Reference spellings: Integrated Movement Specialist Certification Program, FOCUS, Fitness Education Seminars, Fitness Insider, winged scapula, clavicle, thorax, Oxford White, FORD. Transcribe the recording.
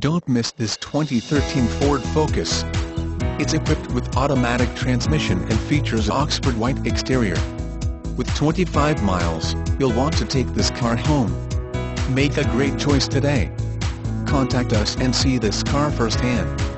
Don't miss this 2013 Ford Focus. It's equipped with automatic transmission and features Oxford White exterior. With 25 miles, you'll want to take this car home. Make a great choice today. Contact us and see this car firsthand.